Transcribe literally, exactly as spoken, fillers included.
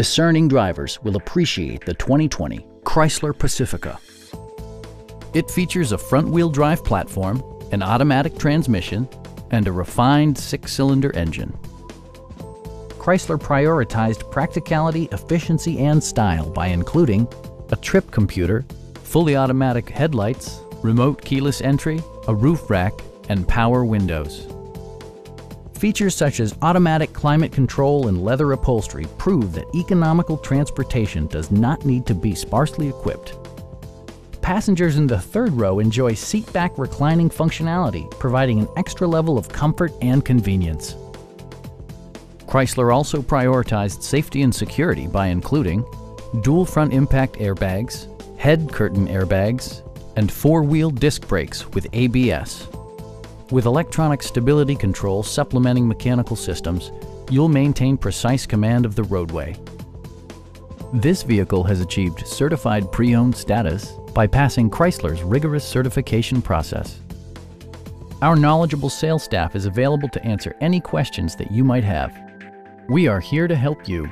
Discerning drivers will appreciate the twenty twenty Chrysler Pacifica. It features a front-wheel drive platform, an automatic transmission, and a refined six-cylinder engine. Chrysler prioritized practicality, efficiency, and style by including a trip computer, fully automatic headlights, remote keyless entry, a roof rack, and power windows. Features such as automatic climate control and leather upholstery prove that economical transportation does not need to be sparsely equipped. Passengers in the third row enjoy seatback reclining functionality, providing an extra level of comfort and convenience. Chrysler also prioritized safety and security by including dual front impact airbags, head curtain airbags, and four-wheel disc brakes with A B S. With electronic stability control supplementing mechanical systems, you'll maintain precise command of the roadway. This vehicle has achieved certified pre-owned status by passing Chrysler's rigorous certification process. Our knowledgeable sales staff is available to answer any questions that you might have. We are here to help you.